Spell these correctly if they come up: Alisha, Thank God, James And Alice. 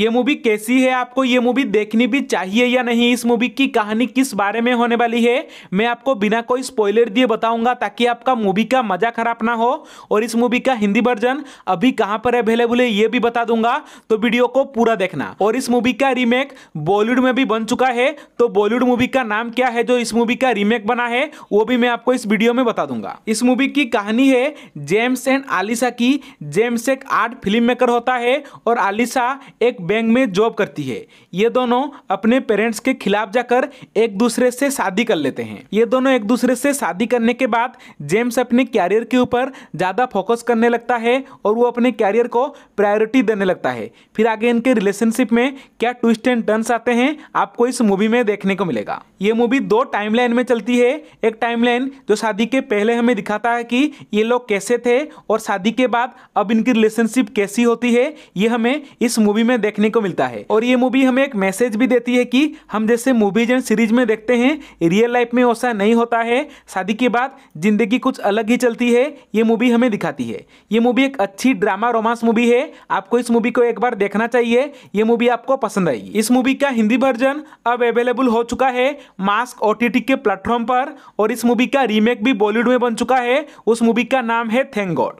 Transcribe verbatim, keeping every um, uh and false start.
ये मूवी कैसी है, आपको ये मूवी देखनी भी चाहिए या नहीं, इस मूवी की कहानी किस बारे में होने वाली है, मैं आपको बिना कोई स्पॉइलर दिए बताऊंगा ताकि आपका मूवी का मजा खराब ना हो। और इस मूवी का हिंदी वर्जन अभी कहां पर अवेलेबल है ये भी बता दूंगा, तो वीडियो को पूरा देखना। और इस मूवी का रीमेक बॉलीवुड में भी बन चुका है, तो बॉलीवुड मूवी का नाम क्या है जो इस मूवी का रीमेक बना है वो भी मैं आपको इस वीडियो में बता दूंगा। इस मूवी की कहानी है जेम्स एंड आलिशा की। जेम्स एक आर्ट फिल्म मेकर होता है और आलिशा एक बैंक में जॉब करती है। ये दोनों अपने पेरेंट्स के खिलाफ जाकर एक दूसरे से शादी कर लेते हैं। ये दोनों एक दूसरे से शादी करने के बाद जेम्स अपने कैरियर के ऊपर ज्यादा फोकस करने लगता है और वो अपने कैरियर को प्रायोरिटी देने लगता है। फिर आगे इनके रिलेशनशिप में क्या ट्विस्ट एंड टर्न्स आते हैं आपको इस मूवी में देखने को मिलेगा। ये मूवी दो टाइमलाइन में चलती है। एक टाइमलाइन जो शादी के पहले हमें दिखाता है कि ये लोग कैसे थे और शादी के बाद अब इनकी रिलेशनशिप कैसी होती है, ये हमें इस मूवी में देखने को मिलता है। और ये मूवी हमें एक मैसेज भी देती है कि हम जैसे मूवीज एंड सीरीज में देखते हैं रियल लाइफ में वैसा नहीं होता है, शादी के बाद जिंदगी कुछ अलग ही चलती है, ये मूवी हमें दिखाती है। ये मूवी एक अच्छी ड्रामा रोमांस मूवी है, आपको इस मूवी को एक बार देखना चाहिए, ये मूवी आपको पसंद आएगी। इस मूवी का हिंदी वर्जन अब अवेलेबल हो चुका है मास्क ओटीटी के प्लेटफॉर्म पर। और इस मूवी का रीमेक भी बॉलीवुड में बन चुका है, उस मूवी का नाम है थैंक गॉड।